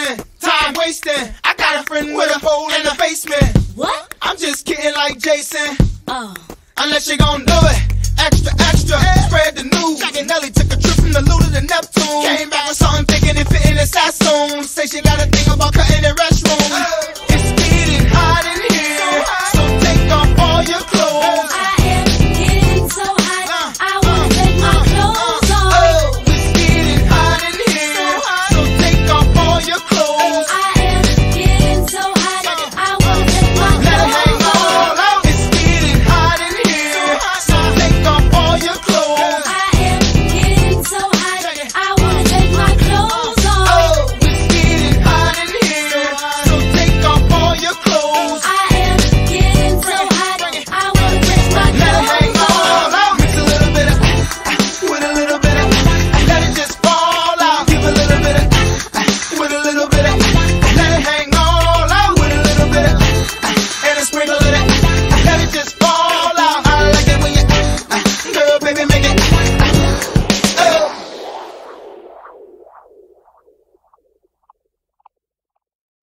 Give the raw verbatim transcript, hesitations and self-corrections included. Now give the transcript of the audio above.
wasting, time wasting. I got a friend with a hole in the basement. What? I'm just kidding like Jason. Oh. Unless you gon' do it. Extra, extra, yeah. Spread the news. Jack and Nelly took a trip from the Luda to Neptune. Came back with something thinking it fit in the Sassoon. Say she got a thing about cutting the restroom.